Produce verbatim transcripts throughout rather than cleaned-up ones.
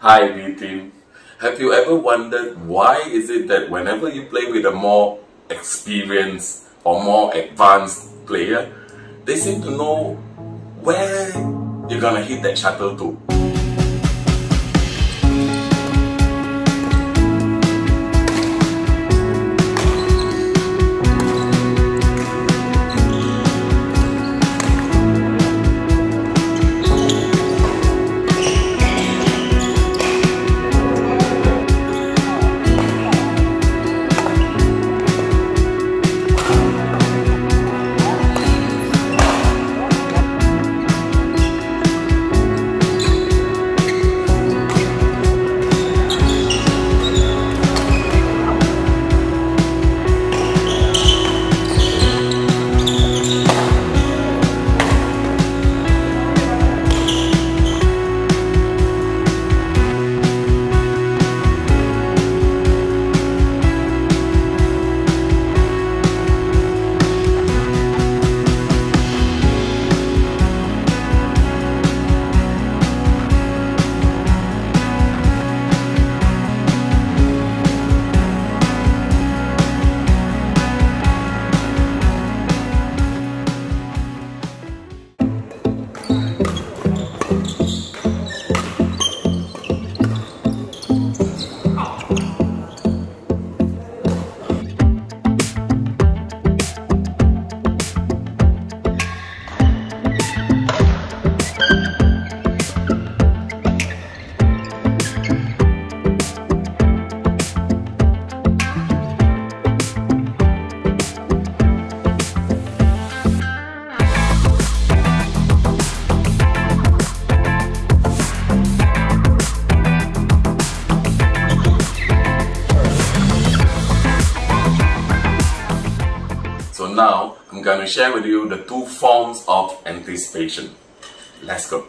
Hi V team, have you ever wondered why is it that whenever you play with a more experienced or more advanced player, they seem to know where you're gonna hit that shuttle to? Now, I'm going to share with you the two forms of anticipation. Let's go.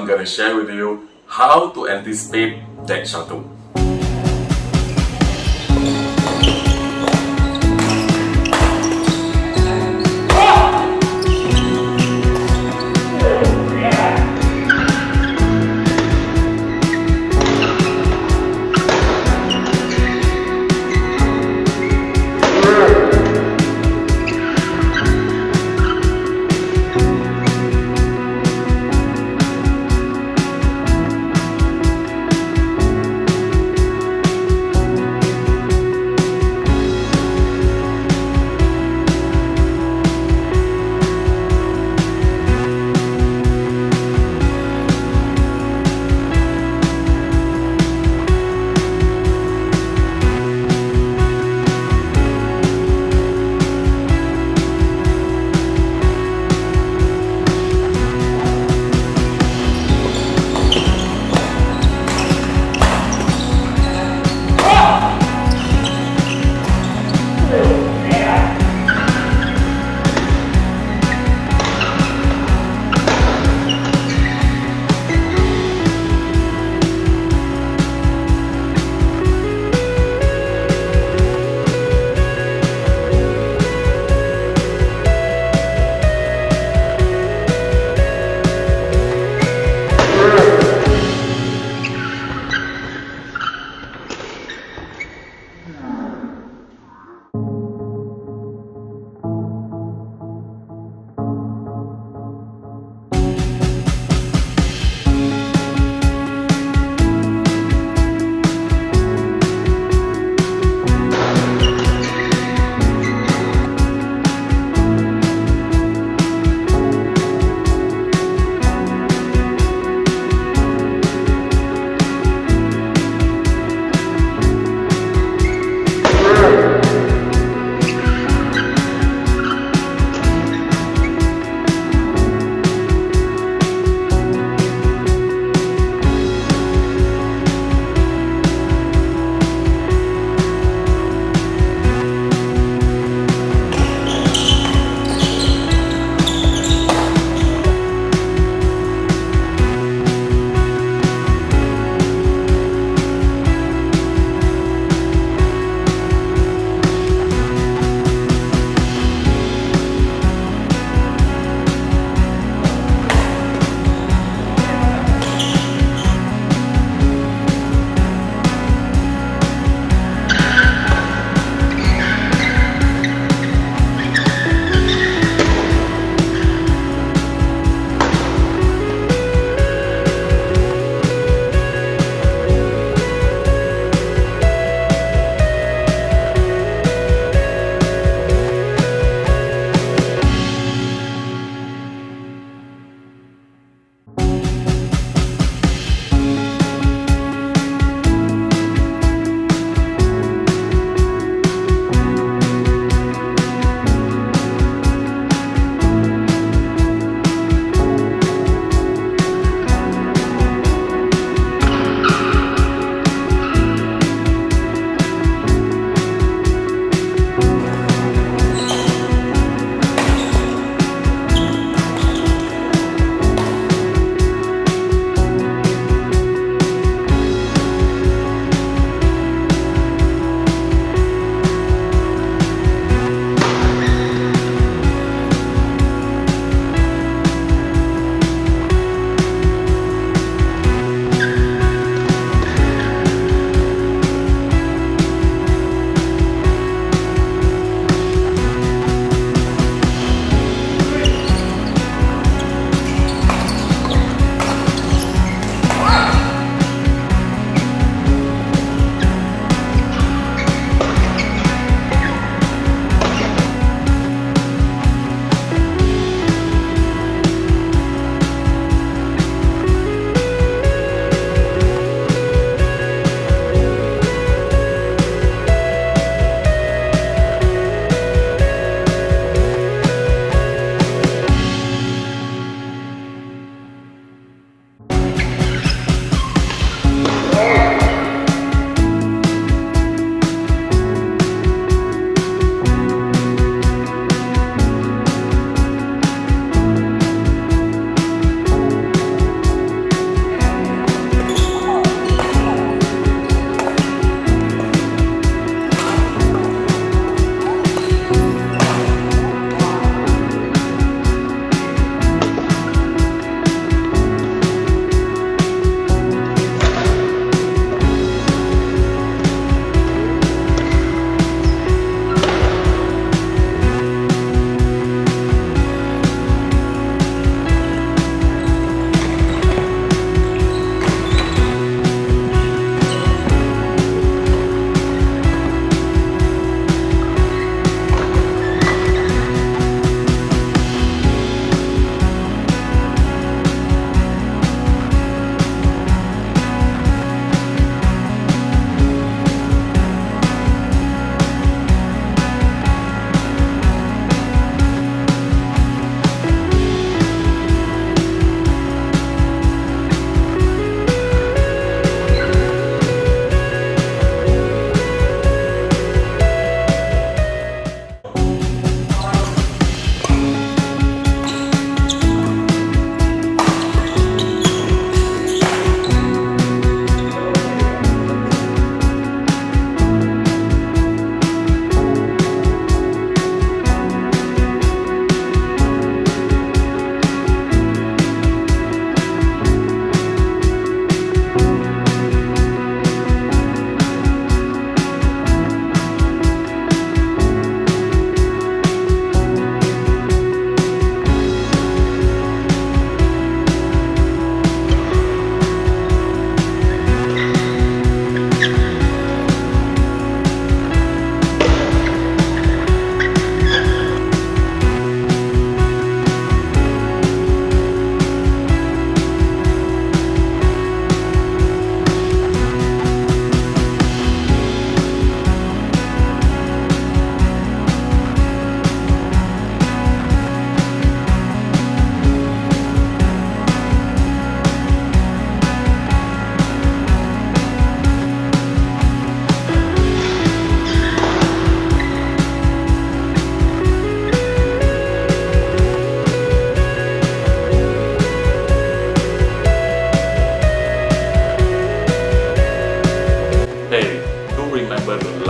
I'm going to share with you how to anticipate deck shuttle.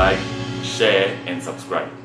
like, share and subscribe.